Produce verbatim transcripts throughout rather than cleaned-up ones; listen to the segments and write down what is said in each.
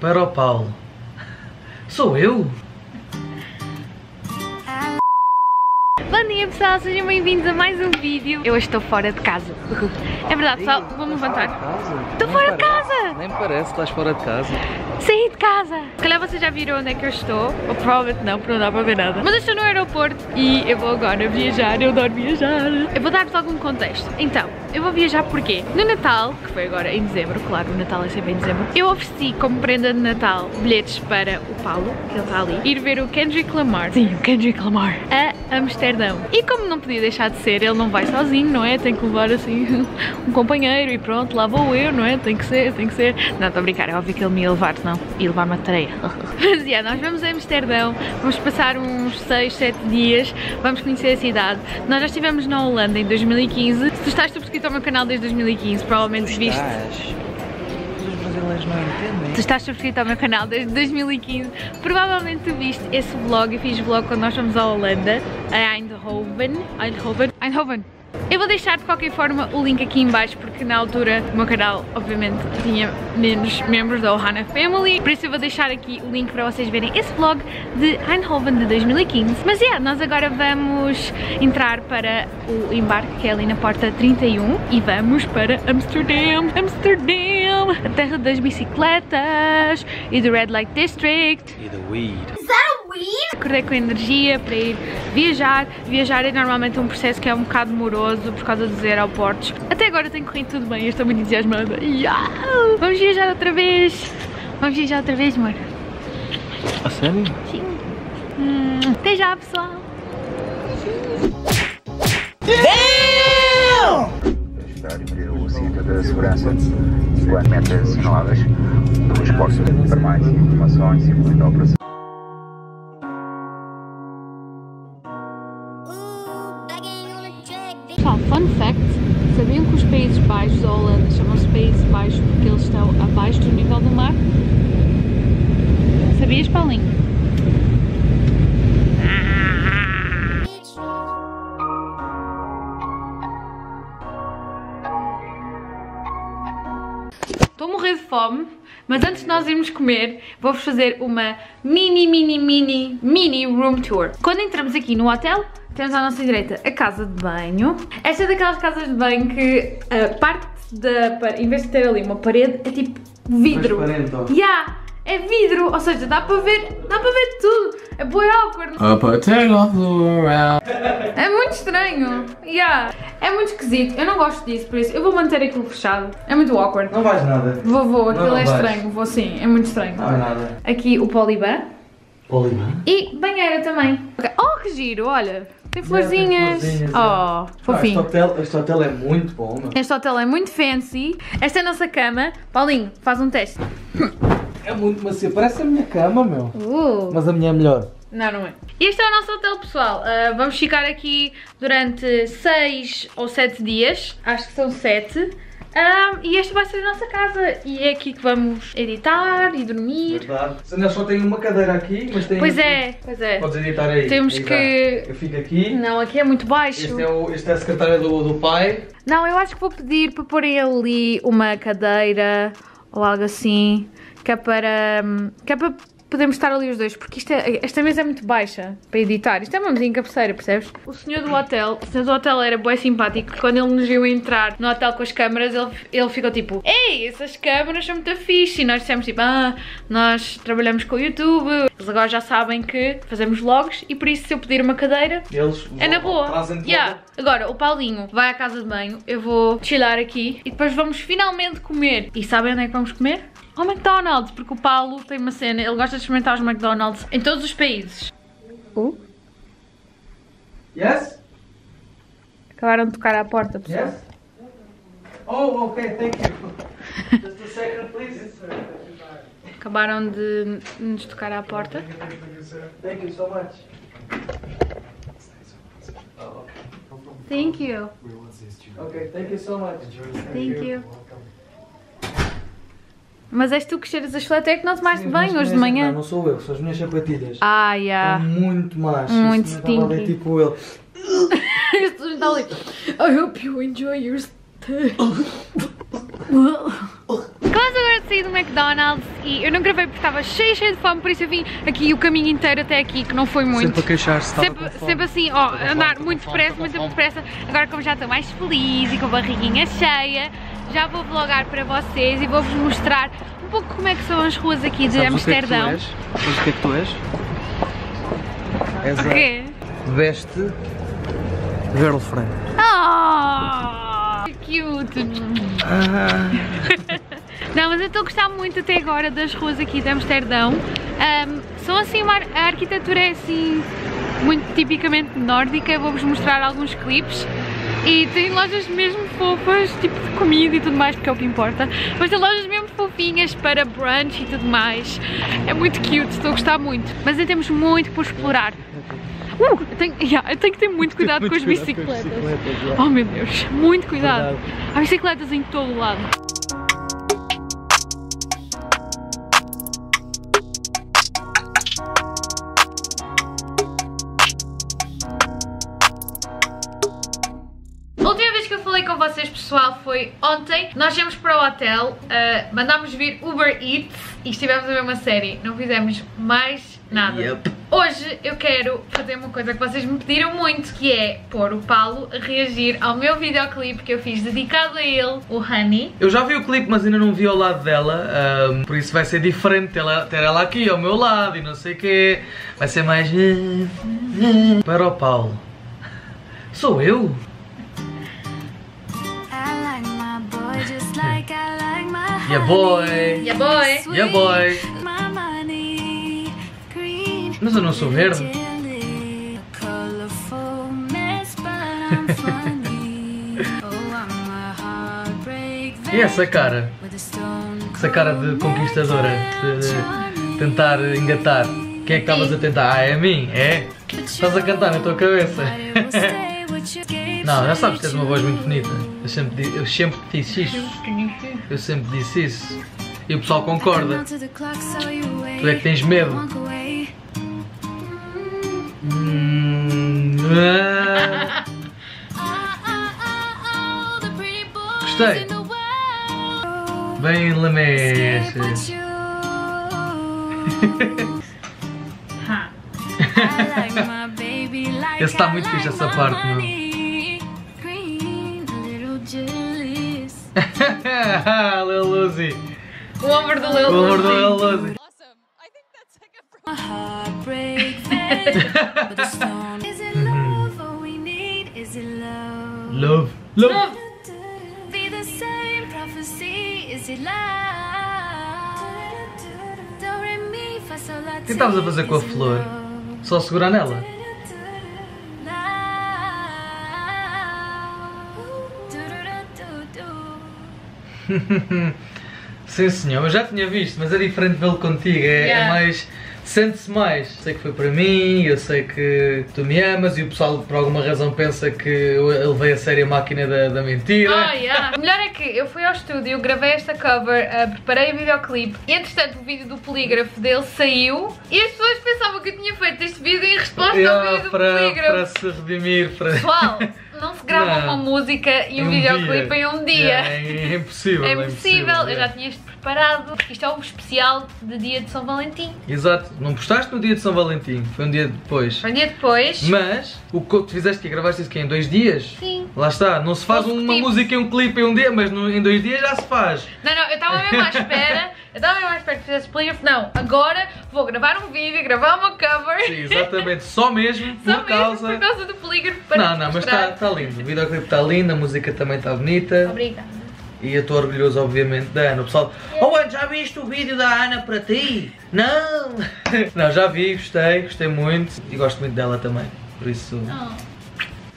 Para o Paulo. Sou eu? Bom dia pessoal, sejam bem-vindos a mais um vídeo. Eu hoje estou fora de casa. É verdade pessoal, vou-me levantar. Estou fora de casa! Nem parece que estás fora de casa. Saí de casa! Se calhar vocês já viram onde é que eu estou. Ou provavelmente não, porque não dá para ver nada. Mas eu estou no aeroporto e eu vou agora viajar, eu adoro viajar. Eu vou dar-vos algum contexto. Então, eu vou viajar porquê? No Natal, que foi agora em Dezembro, claro, o Natal é sempre em Dezembro. Eu ofereci como prenda de Natal bilhetes para o Paulo, que ele está ali, ir ver o Kendrick Lamar. Sim, o Kendrick Lamar. A Amsterdão. E como não podia deixar de ser, ele não vai sozinho, não é? Tem que levar assim um companheiro e pronto, lá vou eu, não é? Tem que ser, tem que ser. Não, estou a brincar, é óbvio que ele me ia levar. Não, e levar uma tareia. Mas yeah, nós vamos a Amsterdão, vamos passar uns seis, sete dias, vamos conhecer a cidade. Nós já estivemos na Holanda em dois mil e quinze. Se tu estás subscrito ao meu canal desde dois mil e quinze, provavelmente viste. Tu estás subscrito ao meu canal desde dois mil e quinze, provavelmente tu viste esse vlog. Eu fiz vlog quando nós fomos à Holanda, a Eindhoven. Eindhoven? Eindhoven. Eu vou deixar de qualquer forma o link aqui em baixo, porque na altura o meu canal obviamente tinha menos membros da Ohana Family. Por isso eu vou deixar aqui o link para vocês verem esse vlog de Eindhoven de dois mil e quinze. Mas é, yeah, nós agora vamos entrar para o embarque que é ali na porta trinta e um e vamos para Amsterdão, Amsterdão, a terra das bicicletas e do Red Light District. E do weed. Acordei com energia para ir viajar. Viajar é normalmente um processo que é um bocado moroso por causa dos aeroportos. Até agora tem corrido tudo bem, eu estou muito entusiasmada. Yeah! Vamos viajar outra vez! Vamos viajar outra vez, amor. A sério? Sim. Hum, até já, pessoal! O cinto de segurança e as metas assinaladas pelos postos. Para mais informações e da operação. Fun fact, sabiam que os Países Baixos, a Holanda, chamam-se Países Baixos porque eles estão abaixo do nível do mar? Sabias, Paulinho? Estou a morrer de fome, mas antes de nós irmos comer, vou-vos fazer uma mini, mini, mini, mini room tour. Quando entramos aqui no hotel, temos à nossa direita a casa de banho. Esta é daquelas casas de banho que a parte da... em vez de ter ali uma parede, é tipo vidro. Transparente. Yeah, é vidro, ou seja, dá para ver, dá para ver tudo. É bué awkward. É muito estranho. Yeah. É muito esquisito, eu não gosto disso, por isso eu vou manter aquilo fechado. É muito awkward. Não vais nada. Vou, vou, aquilo não, não é vais. Estranho, vou sim, é muito estranho. Não é nada. Aqui o poliban. Poliban. E banheira também. Oh, que giro, olha. Tem florzinhas. Tem florzinhas. Oh, fofinho. Ah, este, hotel, este hotel é muito bom. Não? Este hotel é muito fancy. Esta é a nossa cama. Paulinho, faz um teste. É muito macio. Parece a minha cama, meu. Uh. Mas a minha é melhor. Não, não é. Este é o nosso hotel, pessoal. Uh, vamos ficar aqui durante seis ou sete dias. Acho que são sete. Um, e esta vai ser a nossa casa e é aqui que vamos editar e dormir. Verdade. Nós só tem uma cadeira aqui, mas tem. Pois aqui. É, pois é. Podes editar aí. Temos editar. Que. Eu fico aqui. Não, aqui é muito baixo. Este é, o, este é a secretária do, do pai. Não, eu acho que vou pedir para porem ali uma cadeira ou algo assim, que é para. Que é para podemos estar ali os dois, porque isto é, esta mesa é muito baixa para editar. Isto é uma mesinha cabeceira, percebes? O senhor do hotel, o senhor do hotel era bué simpático. Quando ele nos viu entrar no hotel com as câmaras, ele, ele ficou tipo, ei, essas câmaras são muito fixe. E nós dissemos tipo, ah, nós trabalhamos com o YouTube. Eles agora já sabem que fazemos vlogs e por isso se eu pedir uma cadeira, eles é na boa. Yeah. Agora, o Paulinho vai à casa de banho, eu vou chillar aqui e depois vamos finalmente comer. E sabem onde é que vamos comer? Ao McDonald's, porque o Paulo tem uma cena, ele gosta de experimentar os McDonald's em todos os países. Uh? Yes? Acabaram de tocar à porta, pessoal. Yes? Oh, ok, thank you. Just a second, please. Acabaram de nos tocar à porta. Thank you so much. Thank you. Ok, thank you so much. Thank you. Mas és tu que cheiras as chuleta, é que não tomaste banho hoje de manhã? Não, não sou eu, são as minhas sapatilhas. Ah, já. Muito mais. Muito stinky. Tipo ele. Este está ali. I hope you enjoy your stay. Quase agora saí do McDonald's e eu não gravei porque estava cheia, cheia de fome, por isso eu vim aqui o caminho inteiro até aqui, que não foi muito. Sempre a queixar-se, sempre, sempre assim, ó, oh, andar fome, muito depressa, muito depressa. Agora como já estou mais feliz e com a barriguinha cheia, já vou vlogar para vocês e vou-vos mostrar um pouco como é que são as ruas aqui de Sabes Amsterdão. Sabes o que é que tu és? O quê? Veste girlfriend. Oh, que cute! Ah. Não, mas eu estou a gostar muito até agora das ruas aqui de Amsterdão. Um, são assim, uma, a arquitetura é assim, muito tipicamente nórdica. Vou-vos mostrar alguns clipes. E tem lojas mesmo fofas, tipo de comida e tudo mais, porque é o que importa. Mas tem lojas mesmo fofinhas para brunch e tudo mais. É muito cute, estou a gostar muito. Mas ainda temos muito por explorar. Uh, eu, tenho, yeah, eu tenho que ter muito cuidado muito com as cuidado bicicletas. Com as bicicletas oh meu Deus, muito cuidado. Verdade. Há bicicletas em todo o lado. Com vocês, pessoal, foi ontem. Nós viemos para o hotel, uh, mandámos vir Uber Eats e estivemos a ver uma série. Não fizemos mais nada. Yep. Hoje eu quero fazer uma coisa que vocês me pediram muito, que é pôr o Paulo a reagir ao meu videoclipe que eu fiz dedicado a ele, o Honey. Eu já vi o clipe, mas ainda não vi ao lado dela, um, por isso vai ser diferente ter ela, ter ela aqui ao meu lado e não sei o quê. Vai ser mais... Para o Paulo. Sou eu? Yeah boy! Yeah boy! Yeah boy! Mas eu não sou verde. E essa cara? Essa cara de conquistadora, de tentar engatar. Quem é que estavas a tentar? Ah, é a mim? É? Estás a cantar na tua cabeça. Não, já sabes que tens uma voz muito bonita. Eu sempre, eu sempre disse isso. Eu sempre disse isso. E o pessoal concorda. Tu é que tens medo. Hum, ah. Gostei. Bem lamechas. Esse está muito fixe, essa parte, mano. Lil Uzi. O amor do Lil Uzi. O amor do Lil Uzi. Awesome. I think that's like a problem. Heartbreak fade, but the stone is it love all we need is it love. Love. Love. Be the same prophecy is it love. Don't let me for so long. O que estavas a fazer com a flor? Só segurar nela? Sim senhor, eu já tinha visto, mas é diferente vê-lo contigo, é, yeah. É mais... Sente-se mais. Sei que foi para mim, eu sei que tu me amas e o pessoal por alguma razão pensa que eu levei a sério a máquina da, da mentira. Oh, yeah. O melhor é que eu fui ao estúdio, gravei esta cover, uh, preparei o videoclipe e entretanto o vídeo do polígrafo dele saiu e as pessoas pensavam que eu tinha feito este vídeo em resposta yeah, ao vídeo para, do polígrafo. Para se redimir. Para... Pessoal, não se grava não. Uma música e um, um videoclipe em um dia. Yeah, é impossível. É impossível, é impossível. Eu yeah. já tinha isto preparado. Isto é um especial de dia de São Valentim. Exato. Não postaste no dia de São Valentim, foi um dia depois. Foi um dia depois. Mas, o que tu fizeste, que gravaste isso que em dois dias? Sim. Lá está, não se faz Todos uma tipos. música e um clipe em um dia, mas no, em dois dias já se faz. Não, não, eu estava mesmo à espera, eu estava mesmo à espera que fizesse polígrafo. Não, agora vou gravar um vídeo, gravar uma cover. Sim, exatamente, só mesmo por só causa... Só mesmo por causa do polígrafo para Não, não, mas está tá lindo, o videoclipe está lindo, a música também está bonita. Obrigada. E eu estou orgulhoso, obviamente, da Ana. O pessoal, oh Ana, já viste o vídeo da Ana para ti? Não! Não, já vi, gostei, gostei muito e gosto muito dela também, por isso... Oh.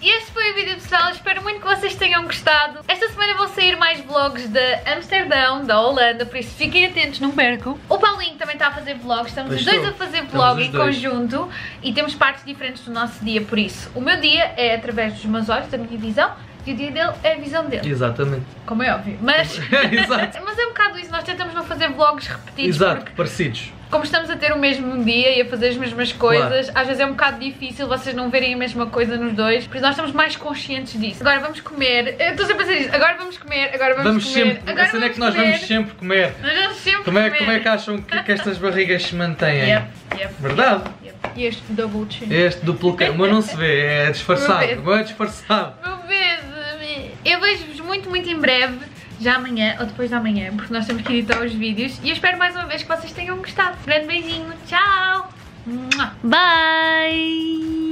Este foi o vídeo, pessoal, espero muito que vocês tenham gostado. Esta semana vão sair mais vlogs de Amsterdão, da Holanda, por isso fiquem atentos, não percam. O Paulinho também está a fazer vlogs, estamos pois os dois estou. a fazer vlog em conjunto e temos partes diferentes do nosso dia, por isso. O meu dia é através dos meus olhos, da minha visão. E o dia dele é a visão dele. Exatamente. Como é óbvio. Mas, exato. Mas é um bocado isso, nós tentamos não fazer vlogs repetidos. Exato, porque... parecidos. Como estamos a ter o mesmo dia e a fazer as mesmas coisas, claro, às vezes é um bocado difícil vocês não verem a mesma coisa nos dois, porque nós estamos mais conscientes disso. Agora vamos comer, eu estou sempre a dizer isso, agora vamos comer, agora vamos, vamos comer, sempre, agora vamos é que nós comer. Vamos sempre comer. Nós vamos sempre como é, comer. Como é que acham que, que estas barrigas se mantêm? Yep, yep, verdade? Yep, yep. E este double chin. Este duplo chin, mas não se vê, é disfarçado, é disfarçado. Meu beijo, eu vejo-vos muito, muito em breve. Já amanhã ou depois de amanhã, porque nós temos que editar os vídeos. E eu espero mais uma vez que vocês tenham gostado. Grande beijinho, tchau! Bye!